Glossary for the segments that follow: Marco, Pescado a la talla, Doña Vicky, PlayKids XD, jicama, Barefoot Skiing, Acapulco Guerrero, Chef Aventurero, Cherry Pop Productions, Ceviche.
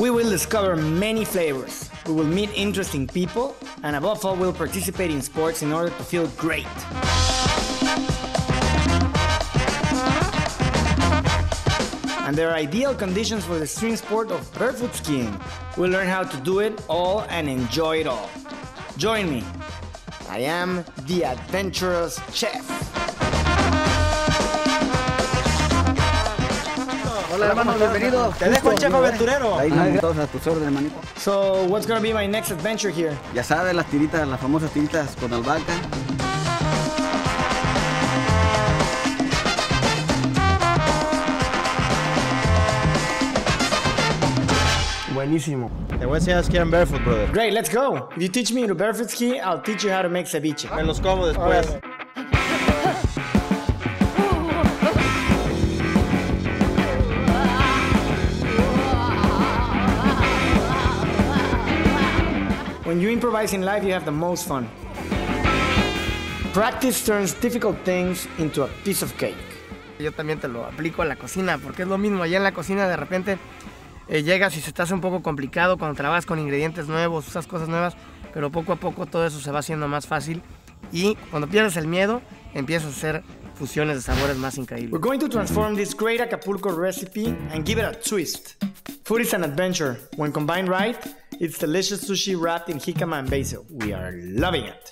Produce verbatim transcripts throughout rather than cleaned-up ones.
We will discover many flavors, we will meet interesting people, and above all, we'll participate in sports in order to feel great. And there are ideal conditions for the extreme sport of barefoot skiing. We'll learn how to do it all and enjoy it all. Join me. I am the adventurous chef. Hola, hermano, bienvenido. Te dejo el Chef Aventurero. Ahí todos a tus órdenes, manito. So, what's gonna be my next adventure here? Ya sabes, las tiritas, las famosas tiritas con albahaca. Buenísimo. Te voy a enseñar a esquiar en barefoot, brother. Great, let's go. If you teach me to barefoot ski, I'll teach you how to make ceviche. Me los como después. Right. When you improvise in life, you have the most fun. Practice turns difficult things into a piece of cake. Yo también te lo aplico a la cocina, porque es lo mismo. Allá en la cocina, de repente, eh, llegas y se te hace un poco complicado cuando trabajas con ingredientes nuevos, usas cosas nuevas, pero poco a poco todo eso se va haciendo más fácil. Y cuando pierdes el miedo, empiezas a hacer fusiones de sabores más increíbles. We're going to transform this great Acapulco recipe and give it a twist. Food is an adventure. When combined right, it's delicious sushi wrapped in jicama and basil. We are loving it.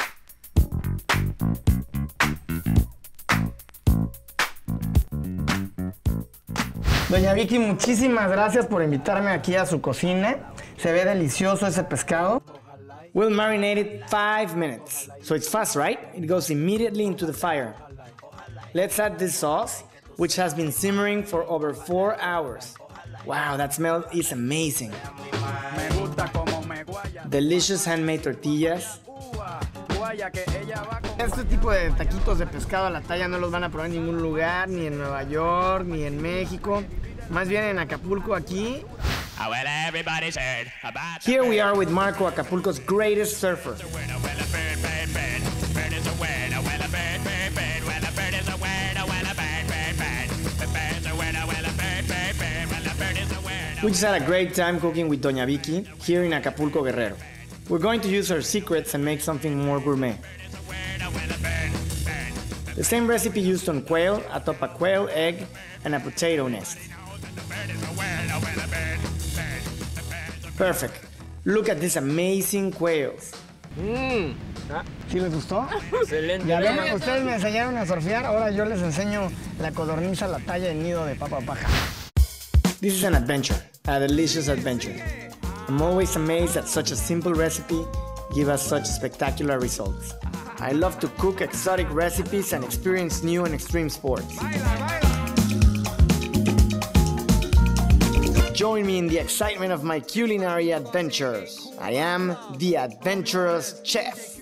Doña Vicky, muchísimas gracias por invitarme aquí a su cocina. Se ve delicioso ese pescado. We'll marinate it five minutes. So it's fast, right? It goes immediately into the fire. Let's add this sauce, which has been simmering for over four hours. Wow, that smell is amazing. Delicious handmade tortillas. Este tipo de taquitos de pescado a la talla no los van a probar en ningún lugar, ni en Nueva York, ni en México. Más bien en Acapulco, aquí. Here we are with Marco, Acapulco's greatest surfer. We just had a great time cooking with Doña Vicky here in Acapulco Guerrero. We're going to use her secrets and make something more gourmet. The same recipe used on quail, atop a quail egg and a potato nest. Perfect. Look at these amazing quails. Mm. ¿Sí les gustó? Excelente. Ya ven, ustedes me enseñaron a surfear, ahora yo les enseño la codorniza, la talla, el nido de papa paja. This is an adventure, a delicious adventure. I'm always amazed that such a simple recipe gives us such spectacular results. I love to cook exotic recipes and experience new and extreme sports. Join me in the excitement of my culinary adventures. I am the adventurous chef.